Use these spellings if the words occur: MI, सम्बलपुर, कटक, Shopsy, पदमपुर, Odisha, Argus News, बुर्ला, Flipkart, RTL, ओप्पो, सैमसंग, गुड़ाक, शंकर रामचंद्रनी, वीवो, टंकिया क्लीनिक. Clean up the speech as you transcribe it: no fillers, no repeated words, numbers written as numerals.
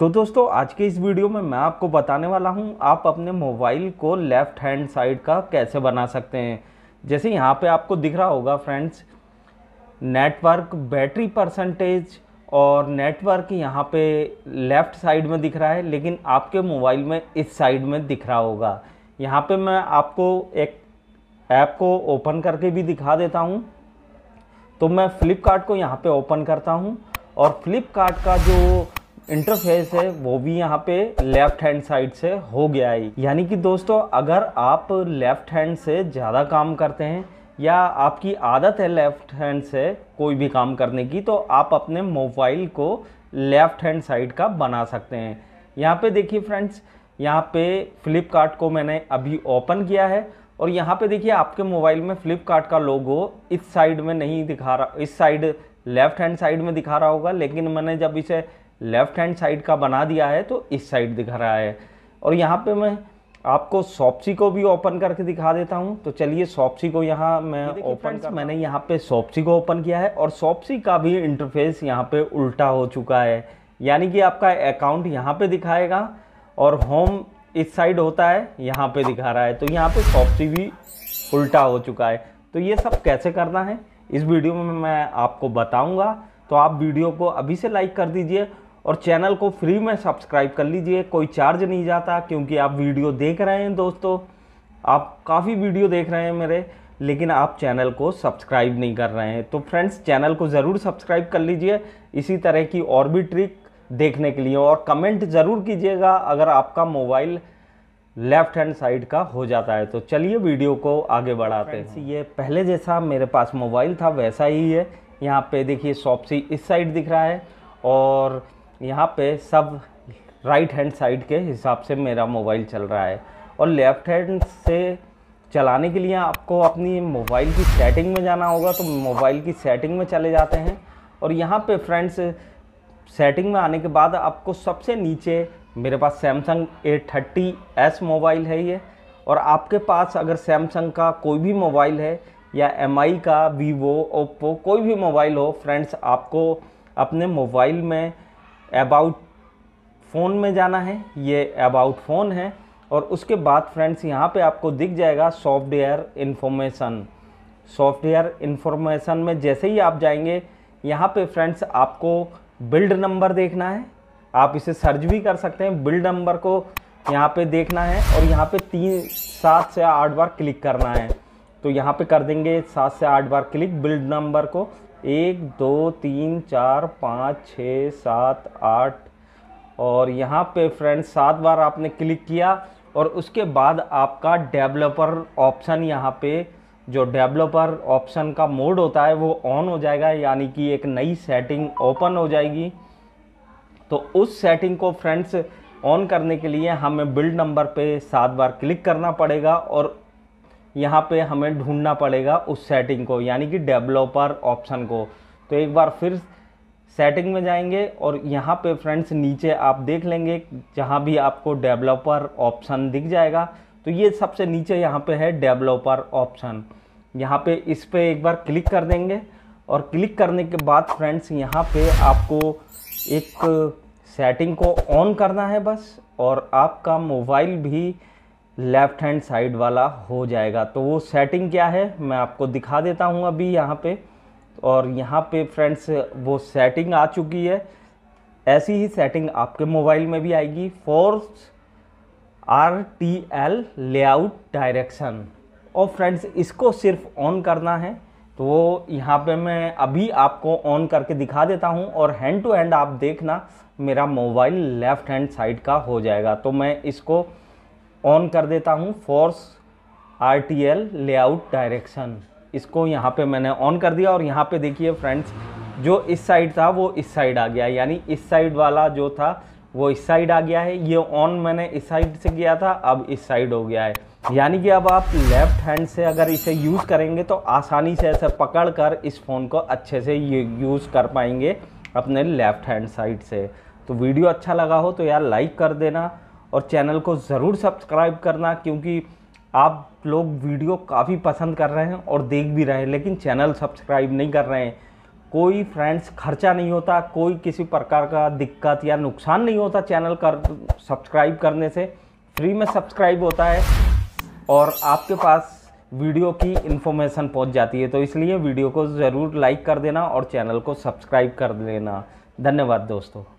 तो दोस्तों आज के इस वीडियो में मैं आपको बताने वाला हूं आप अपने मोबाइल को लेफ़्ट हैंड साइड का कैसे बना सकते हैं। जैसे यहां पे आपको दिख रहा होगा फ्रेंड्स, नेटवर्क बैटरी परसेंटेज और नेटवर्क यहां पे लेफ़्ट साइड में दिख रहा है, लेकिन आपके मोबाइल में इस साइड में दिख रहा होगा। यहां पे मैं आपको एक ऐप को ओपन करके भी दिखा देता हूँ। तो मैं फ्लिपकार्ट को यहाँ पर ओपन करता हूँ और फ्लिपकार्ट का जो इंटरफेस है वो भी यहाँ पे लेफ़्ट हैंड साइड से हो गया है। यानी कि दोस्तों अगर आप लेफ़्ट हैंड से ज़्यादा काम करते हैं या आपकी आदत है लेफ़्ट हैंड से कोई भी काम करने की, तो आप अपने मोबाइल को लेफ़्ट हैंड साइड का बना सकते हैं। यहाँ पे देखिए फ्रेंड्स, यहाँ पे फ्लिपकार्ट को मैंने अभी ओपन किया है और यहाँ पे देखिए आपके मोबाइल में फ्लिपकार्ट का लोगो इस साइड में नहीं दिखा रहा, इस साइड लेफ़्ट हैंड साइड में दिखा रहा होगा, लेकिन मैंने जब इसे लेफ़्ट हैंड साइड का बना दिया है तो इस साइड दिखा रहा है। और यहाँ पे मैं आपको शॉप्सी को भी ओपन करके दिखा देता हूँ। तो चलिए शॉप्सी को यहाँ मैं ओपन कर, मैंने यहाँ पे शॉप्सी को ओपन किया है और शॉप्सी का भी इंटरफेस यहाँ पे उल्टा हो चुका है। यानी कि आपका अकाउंट यहाँ पे दिखाएगा और होम इस साइड होता है, यहाँ पे दिखा रहा है। तो यहाँ पे शॉप्सी भी उल्टा हो चुका है। तो ये सब कैसे करना है इस वीडियो में मैं आपको बताऊँगा। तो आप वीडियो को अभी से लाइक कर दीजिए और चैनल को फ्री में सब्सक्राइब कर लीजिए, कोई चार्ज नहीं जाता, क्योंकि आप वीडियो देख रहे हैं दोस्तों, आप काफ़ी वीडियो देख रहे हैं मेरे, लेकिन आप चैनल को सब्सक्राइब नहीं कर रहे हैं। तो फ्रेंड्स चैनल को ज़रूर सब्सक्राइब कर लीजिए इसी तरह की और भी ट्रिक देखने के लिए, और कमेंट ज़रूर कीजिएगा अगर आपका मोबाइल लेफ़्ट हैंड साइड का हो जाता है। तो चलिए वीडियो को आगे बढ़ाते हैं। ये पहले जैसा मेरे पास मोबाइल था वैसा ही है। यहाँ पे देखिए शॉप्सी इस साइड दिख रहा है और यहाँ पे सब राइट हैंड साइड के हिसाब से मेरा मोबाइल चल रहा है। और लेफ़्ट हैंड से चलाने के लिए आपको अपनी मोबाइल की सेटिंग में जाना होगा। तो मोबाइल की सेटिंग में चले जाते हैं और यहाँ पे फ्रेंड्स सेटिंग में आने के बाद आपको सबसे नीचे, मेरे पास सैमसंग A30s मोबाइल है ये, और आपके पास अगर सैमसंग का कोई भी मोबाइल है या MI का, वीवो, ओप्पो, कोई भी मोबाइल हो फ्रेंड्स, आपको अपने मोबाइल में अबाउट फ़ोन में जाना है। ये अबाउट फ़ोन है और उसके बाद फ्रेंड्स यहाँ पे आपको दिख जाएगा सॉफ्टवेयर इन्फॉर्मेशन। सॉफ्टवेयर इन्फॉर्मेशन में जैसे ही आप जाएंगे यहाँ पे फ्रेंड्स आपको बिल्ड नंबर देखना है। आप इसे सर्च भी कर सकते हैं, बिल्ड नंबर को यहाँ पे देखना है और यहाँ पे 7 से 8 बार क्लिक करना है। तो यहाँ पे कर देंगे 7 से 8 बार क्लिक बिल्ड नंबर को, 1 2 3 4 5 6 7 8, और यहाँ पे फ्रेंड्स 7 बार आपने क्लिक किया और उसके बाद आपका डेवलपर ऑप्शन, यहाँ पे जो डेवलपर ऑप्शन का मोड होता है वो ऑन हो जाएगा, यानी कि एक नई सेटिंग ओपन हो जाएगी। तो उस सेटिंग को फ्रेंड्स ऑन करने के लिए हमें बिल्ड नंबर पे 7 बार क्लिक करना पड़ेगा और यहाँ पे हमें ढूंढना पड़ेगा उस सेटिंग को, यानी कि डेवलपर ऑप्शन को। तो एक बार फिर सेटिंग में जाएंगे और यहाँ पे फ्रेंड्स नीचे आप देख लेंगे जहाँ भी आपको डेवलपर ऑप्शन दिख जाएगा। तो ये सबसे नीचे यहाँ पे है डेवलपर ऑप्शन, यहाँ पे इस पर एक बार क्लिक कर देंगे और क्लिक करने के बाद फ्रेंड्स यहाँ पे आपको एक सेटिंग को ऑन करना है बस, और आपका मोबाइल भी लेफ़्ट हैंड साइड वाला हो जाएगा। तो वो सेटिंग क्या है मैं आपको दिखा देता हूँ अभी यहाँ पे। और यहाँ पे फ्रेंड्स वो सेटिंग आ चुकी है, ऐसी ही सेटिंग आपके मोबाइल में भी आएगी। फोर्स RTL लेआउट डायरेक्शन, और फ्रेंड्स इसको सिर्फ ऑन करना है। तो वो यहाँ पे मैं अभी आपको ऑन करके दिखा देता हूँ और हैंड टू हैंड आप देखना मेरा मोबाइल लेफ़्ट हैंड साइड का हो जाएगा। तो मैं इसको ऑन कर देता हूँ, फोर्स RTL लेआउट डायरेक्शन, इसको यहाँ पे मैंने ऑन कर दिया और यहाँ पे देखिए फ्रेंड्स जो इस साइड था वो इस साइड आ गया, यानी इस साइड वाला जो था वो इस साइड आ गया है। ये ऑन मैंने इस साइड से किया था, अब इस साइड हो गया है। यानी कि अब आप लेफ़्ट हैंड से अगर इसे यूज़ करेंगे तो आसानी से ऐसे पकड़ कर इस फ़ोन को अच्छे से यूज़ कर पाएंगे अपने लेफ़्ट हैंड साइड से। तो वीडियो अच्छा लगा हो तो यार लाइक कर देना और चैनल को ज़रूर सब्सक्राइब करना, क्योंकि आप लोग वीडियो काफ़ी पसंद कर रहे हैं और देख भी रहे हैं, लेकिन चैनल सब्सक्राइब नहीं कर रहे हैं। कोई फ्रेंड्स खर्चा नहीं होता, कोई किसी प्रकार का दिक्कत या नुकसान नहीं होता। चैनल कर सब्सक्राइब करने से फ्री में सब्सक्राइब होता है और आपके पास वीडियो की इन्फॉर्मेशन पहुंच जाती है। तो इसलिए वीडियो को ज़रूर लाइक कर देना और चैनल को सब्सक्राइब कर लेना। धन्यवाद दोस्तों।